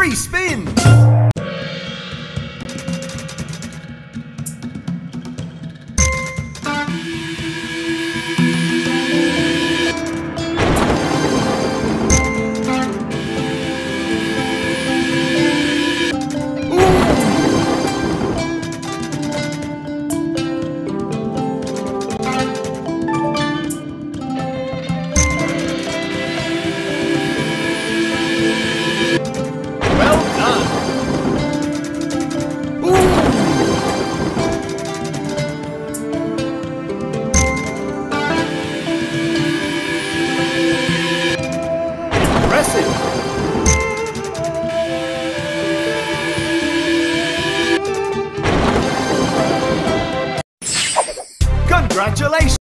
3 spins. Congratulations!